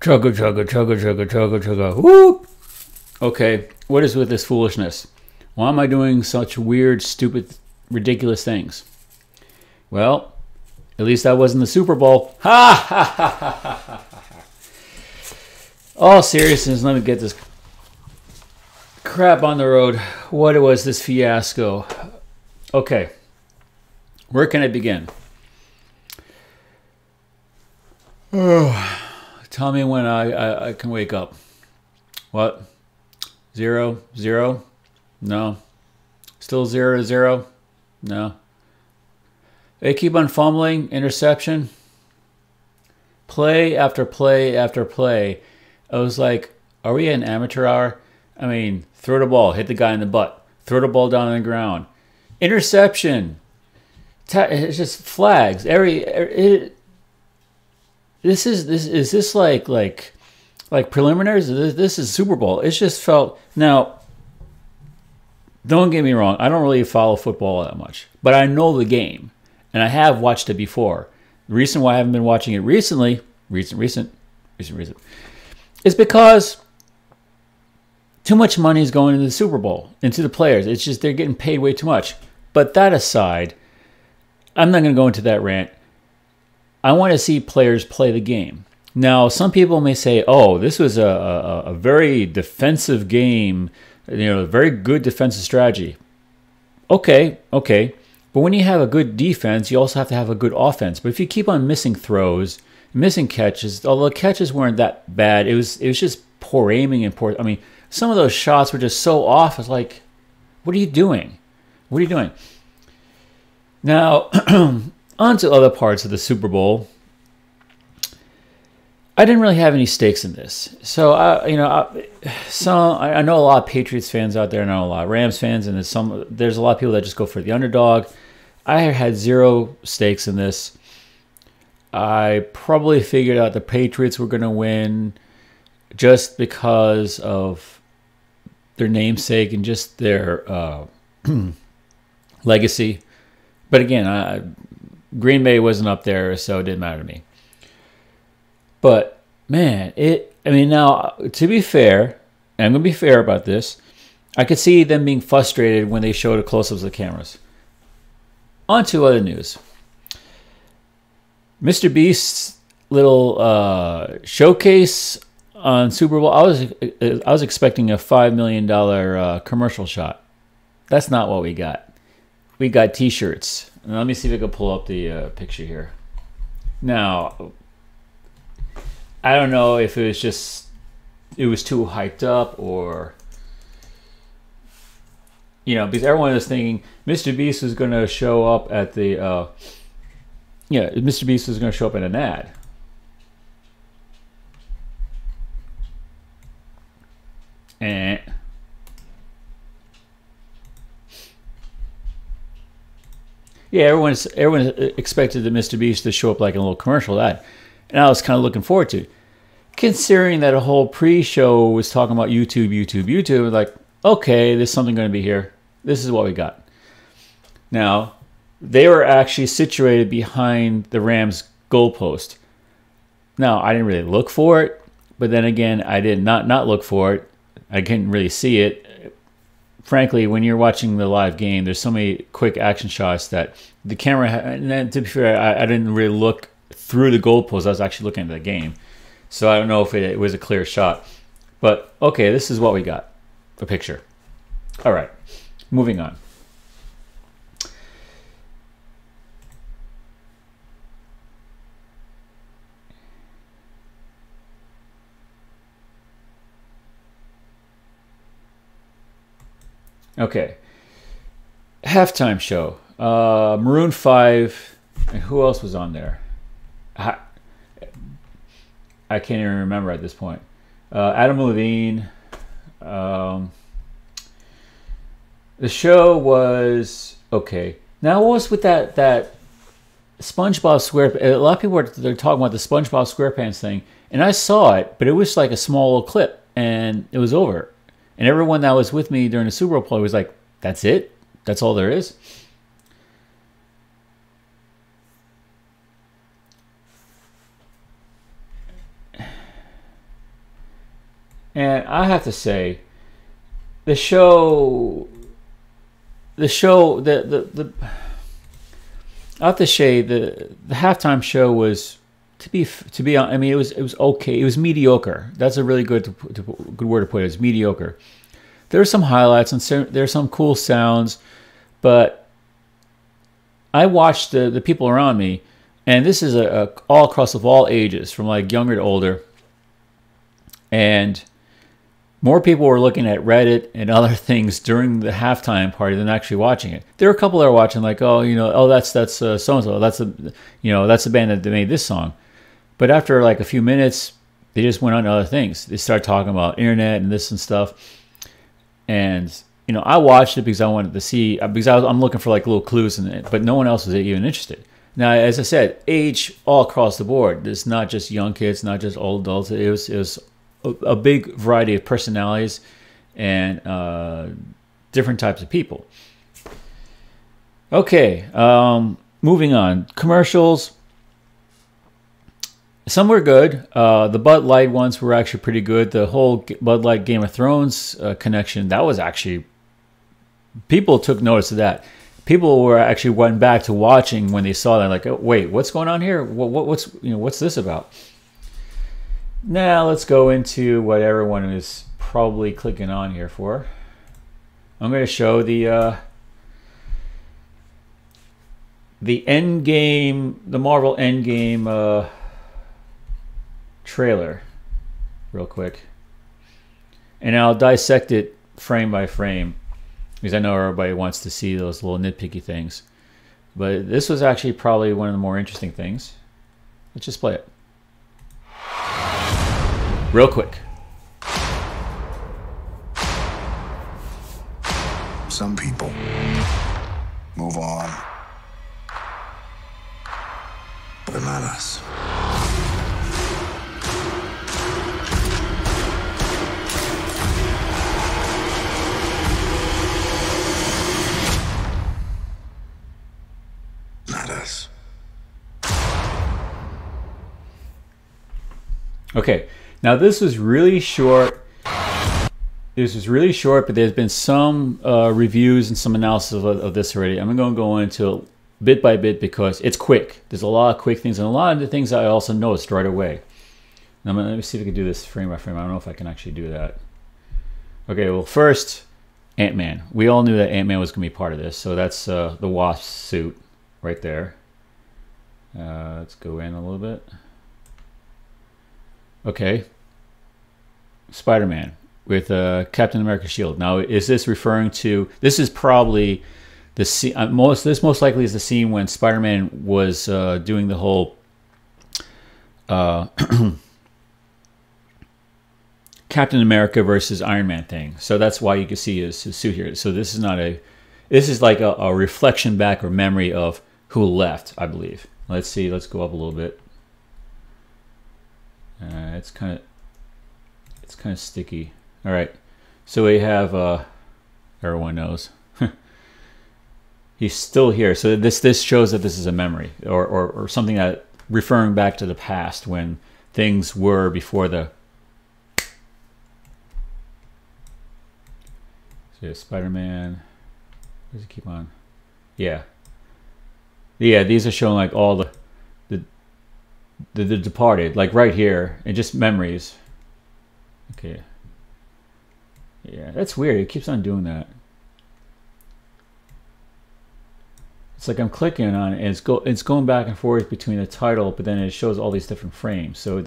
Chugga, chugga, chugga, chugga, chugga, chugga, whoop. Okay, what is with this foolishness? Why am I doing such weird, stupid, ridiculous things? Well, at least I was in the Super Bowl. Ha, ha, ha, ha, ha, ha, ha. All seriousness, let me get this crap on the road. What was this fiasco? Okay, where can I begin? Oh, tell me when I can wake up. What? 0, 0? No. Still 0, 0? No. They keep on fumbling, interception. Play after play after play. I was like, are we an amateur hour? I mean, throw the ball, hit the guy in the butt. Throw the ball down on the ground. Interception. It's just flags. This is like preliminaries? This is Super Bowl. It's just felt... Now, don't get me wrong. I don't really follow football that much. But I know the game. And I have watched it before. The reason why I haven't been watching it recently... Recent. It's because too much money is going into the Super Bowl. Into the players. It's just they're getting paid way too much. But that aside, I'm not going to go into that rant. I want to see players play the game. Now, some people may say, oh, this was a very defensive game, you know, a very good defensive strategy. Okay, okay. But when you have a good defense, you also have to have a good offense. But if you keep on missing throws, missing catches, although catches weren't that bad, it was just poor aiming and poor, I mean, some of those shots were just so off. It's like, what are you doing? What are you doing? Now, on to other parts of the Super Bowl. I didn't really have any stakes in this, so I know a lot of Patriots fans out there, and I know a lot of Rams fans, and there's a lot of people that just go for the underdog. I had zero stakes in this. I probably figured out the Patriots were going to win just because of their namesake and just their legacy. But again, Green Bay wasn't up there, so it didn't matter to me. But, man, I mean, now, to be fair, and I'm going to be fair about this, I could see them being frustrated when they showed close-ups of the cameras. On to other news. MrBeast's little showcase on Super Bowl, I was expecting a $5 million commercial shot. That's not what we got. We got T-shirts. Let me see if I can pull up the picture here. Now... I don't know if it was too hyped up, or, you know, because everyone was thinking MrBeast was going to show up at the, yeah, MrBeast was going to show up in an ad. And yeah, everyone expected the MrBeast to show up like in a little commercial ad. And I was kind of looking forward to it. Considering that a whole pre-show was talking about YouTube, like, okay, there's something going to be here. This is what we got. Now, they were actually situated behind the Rams' goalpost. Now, I didn't really look for it, but then again, I did not look for it. I couldn't really see it. Frankly, when you're watching the live game, there's so many quick action shots that the camera, and then to be fair, I didn't really look through the goalpost. I was actually looking at the game. So I don't know if it was a clear shot. But, okay, this is what we got. A picture. All right. Moving on. Okay. Halftime show. Maroon 5. And who else was on there? I can't even remember at this point. Adam Levine. The show was okay. Now, what was with that SpongeBob SquarePants? A lot of people they're talking about the SpongeBob SquarePants thing, and I saw it, but it was like a small little clip, and it was over. And everyone that was with me during the Super Bowl play was like, "That's it? That's all there is?" And I have to say, I have to say the halftime show was, to be honest, I mean, it was okay. It was mediocre. That's a really good word to put it. It was mediocre. There are some highlights and there are some cool sounds, but I watched the people around me, and this is all across of all ages, from like younger to older, and more people were looking at Reddit and other things during the halftime party than actually watching it. There were a couple that were watching, like, oh, you know, oh, that's so and so, that's the, you know, that's the band that made this song. But after like a few minutes, they just went on to other things. They started talking about internet and this and stuff. And you know, I watched it because I wanted to see, because I'm looking for like little clues in it, but no one else was even interested. Now, as I said, age all across the board. It's not just young kids, not just old adults. It was a big variety of personalities and different types of people. Okay, moving on. Commercials. Some were good. The Bud Light ones were actually pretty good. The whole Bud Light Game of Thrones connection, that was actually, people took notice of that. People were actually went back to watching when they saw that, like, oh, wait, what's going on here? What's, you know, what's this about? Now let's go into what everyone is probably clicking on here for. I'm going to show the Endgame, the Marvel Endgame trailer real quick. And I'll dissect it frame by frame because I know everybody wants to see those little nitpicky things. But this was actually probably one of the more interesting things. Let's just play it real quick. Some people move on, but not us. Not us. Okay. Now this was really short. This was really short, but there's been some reviews and some analysis of this already. I'm going to go into it bit by bit because it's quick. There's a lot of quick things and a lot of the things I also noticed right away. Now, let me see if I can do this frame by frame. I don't know if I can actually do that. Okay, well first, Ant-Man. We all knew that Ant-Man was going to be part of this, so that's the Wasp suit right there. Let's go in a little bit. Okay, Spider-Man with Captain America's shield. Now, is this referring to? This is probably the scene. Most likely is the scene when Spider-Man was doing the whole Captain America versus Iron Man thing. So that's why you can see his suit here. So this is not a. This is like a reflection back or memory of who left, I believe. Let's see. Let's go up a little bit. It's kind of sticky. All right, so we have everyone knows he's still here. So this shows that this is a memory or something that referring back to the past when things were before the. So yeah, Spider-Man. Does it keep on? Yeah. Yeah, these are showing like all the departed, like right here, and just memories. Okay. Yeah, that's weird. It keeps on doing that. It's like I'm clicking on it, and it's going back and forth between the title, but then it shows all these different frames. So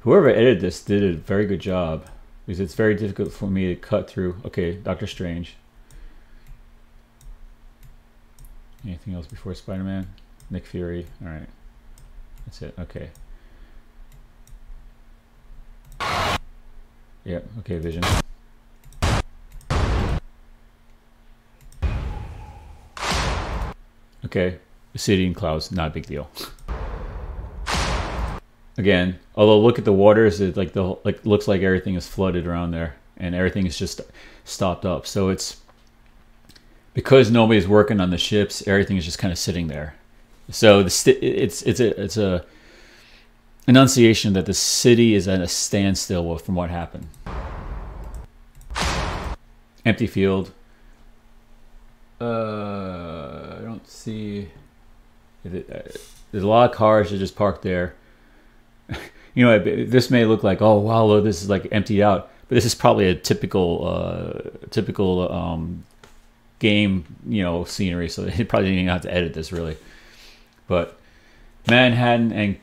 whoever edited this did a very good job, because it's very difficult for me to cut through. Okay, Doctor Strange. Anything else before Spider-Man? Nick Fury. All right. That's it. Okay. Yeah. Okay. Vision. Okay. City and clouds. Not a big deal. Again, although look at the waters. It like the like looks like everything is flooded around there, and everything is just stopped up. So it's because nobody's working on the ships. Everything is just kind of sitting there. So it's a enunciation that the city is at a standstill from what happened. Empty field. I don't see. There's a lot of cars that just parked there. You know, this may look like, oh wow, look, this is like emptied out, but this is probably a typical, game, you know, scenery. So they probably didn't even have to edit this really. But Manhattan and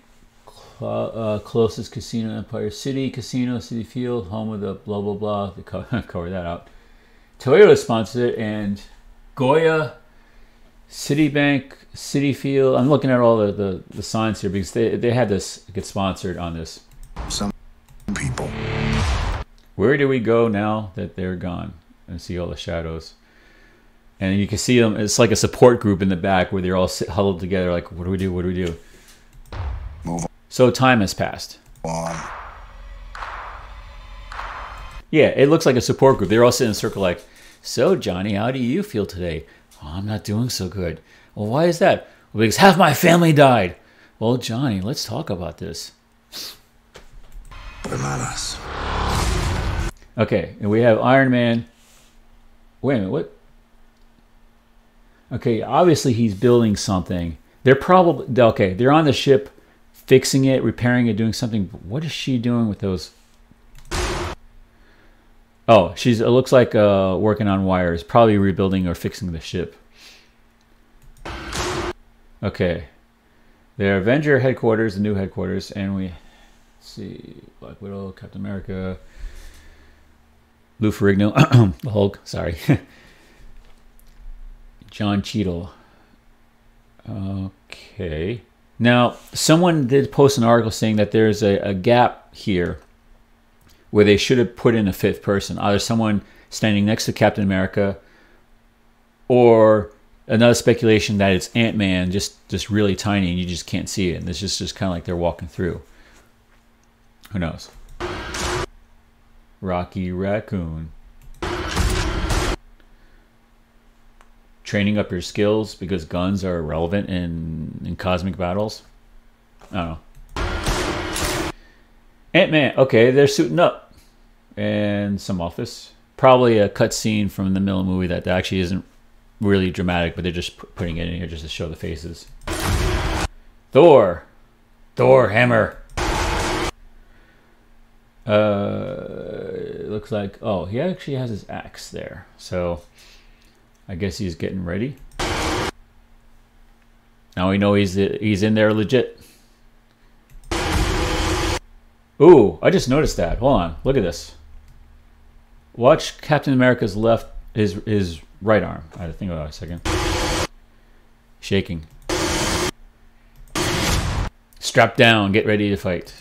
closest casino, Empire City Casino, City Field, home of the blah blah blah. They cover that out. Toyota sponsored it, and Goya, Citibank, City Field. I'm looking at all the signs here because they had this get sponsored on this. Some people. Where do we go now that they're gone? And see all the shadows. And you can see them. It's like a support group in the back where they're all huddled together. Like, what do we do? What do we do? Move on. So time has passed. On. Yeah, it looks like a support group. They're all sitting in a circle like, so Johnny, how do you feel today? Oh, I'm not doing so good. Well, why is that? Well, because half my family died. Well, Johnny, let's talk about this. Hermanos. Okay, and we have Iron Man. Wait a minute, what? Okay, obviously he's building something. They're probably, okay, they're on the ship fixing it, repairing it, doing something. But what is she doing with those? Oh, she's, it looks like working on wires, probably rebuilding or fixing the ship. Okay. Their Avenger headquarters, the new headquarters, and we see Black Widow, Captain America, Lou Ferrigno, the Hulk, sorry. John Cheadle. Okay. Now, someone did post an article saying that there's a gap here where they should have put in a fifth person, either someone standing next to Captain America, or another speculation that it's Ant-Man, just really tiny and you just can't see it. And it's just kind of like they're walking through. Who knows? Rocky Raccoon. Training up your skills because guns are irrelevant in cosmic battles. I don't know. Ant-Man. Okay, they're suiting up. And some office. Probably a cutscene from the Miller movie that actually isn't really dramatic, but they're just putting it in here just to show the faces. Thor. Thor hammer. It looks like... Oh, he actually has his axe there. So... I guess he's getting ready. Now we know he's in there legit. Ooh, I just noticed that. Hold on, look at this. Watch Captain America's left, his right arm. I had to think about it a second. Shaking. Strap down, get ready to fight.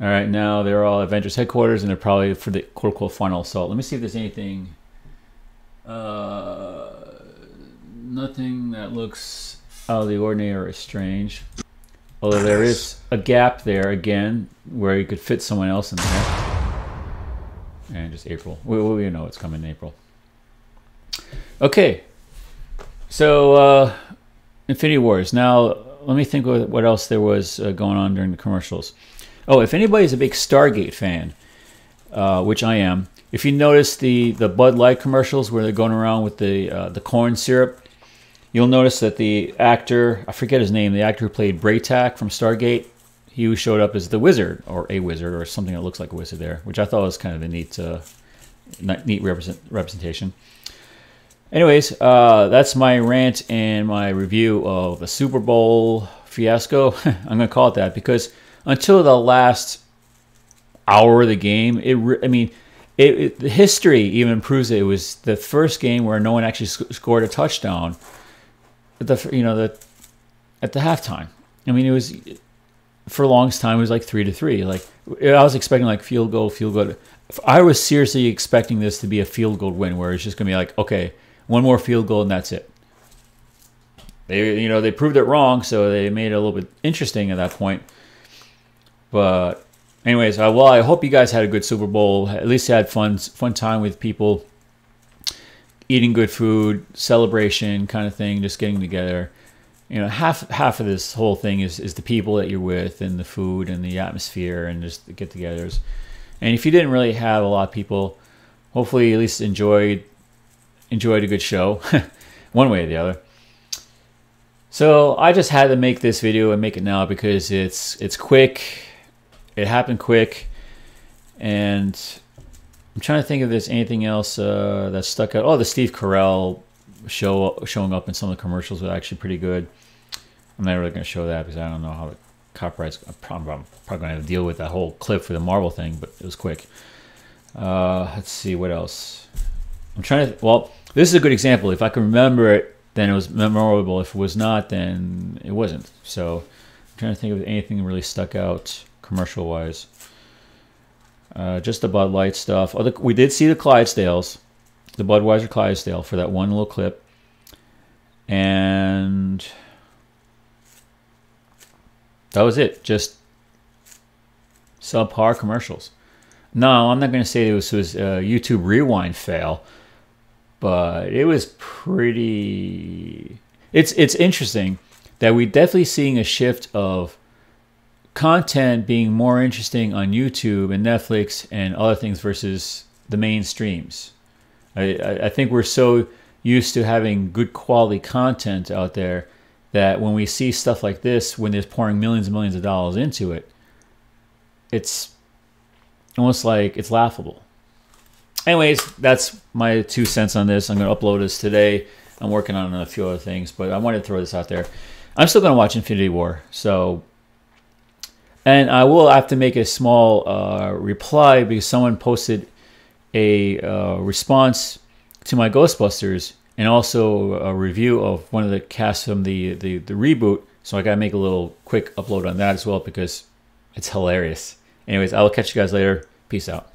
All right, now they're all Avengers headquarters and they're probably for the quote-unquote final assault. Let me see if there's anything... nothing that looks out of the ordinary or strange. Although there is a gap there again where you could fit someone else in there. And just April. We know it's coming in April. Okay. So Infinity Wars. Now let me think of what else there was going on during the commercials. Oh, if anybody's a big Stargate fan, which I am, if you notice the Bud Light commercials where they're going around with the corn syrup, you'll notice that the actor, I forget his name, the actor who played Bra'tac from Stargate, he showed up as the wizard, or a wizard, or something that looks like a wizard there, which I thought was kind of a neat representation. Anyways, that's my rant and my review of the Super Bowl fiasco. I'm going to call it that because until the last hour of the game, the history even proves it. It was the first game where no one actually scored a touchdown. At the halftime. I mean, it was for the longest time. It was like 3-3. Like I was expecting like field goal, field goal. I was seriously expecting this to be a field goal win, where it's just gonna be like, okay, one more field goal and that's it. They proved it wrong, so they made it a little bit interesting at that point. But. Anyways, well, I hope you guys had a good Super Bowl. At least had fun time with people, eating good food, celebration kind of thing, just getting together. you know, half of this whole thing is the people that you're with and the food and the atmosphere and just the get-togethers. And if you didn't really have a lot of people, hopefully you at least enjoyed a good show, one way or the other. So I just had to make this video and make it now because it's quick. It happened quick, and I'm trying to think if there's anything else that stuck out. Oh, the Steve Carell showing up in some of the commercials was actually pretty good. I'm not really going to show that because I don't know how to copyright. I'm probably going to have to deal with that whole clip for the Marvel thing, but it was quick. Let's see what else. I'm trying to. Well, this is a good example. If I can remember it, then it was memorable. If it was not, then it wasn't. So I'm trying to think of anything that really stuck out commercial-wise. Just the Bud Light stuff. Oh, we did see the Clydesdales, the Budweiser Clydesdale, for that one little clip. And that was it. Just subpar commercials. No, I'm not going to say it was a YouTube Rewind fail, but it was pretty... It's interesting that we're definitely seeing a shift of content being more interesting on YouTube and Netflix and other things versus the mainstreams. I think we're so used to having good quality content out there that when we see stuff like this, when they're pouring millions and millions of dollars into it, it's almost like it's laughable. Anyways, that's my 2 cents on this. I'm going to upload this today. I'm working on a few other things, but I wanted to throw this out there. I'm still going to watch Infinity War, so... And I will have to make a small reply because someone posted a response to my Ghostbusters and also a review of one of the casts from the reboot. So I got to make a little quick upload on that as well because it's hilarious. Anyways, I will catch you guys later. Peace out.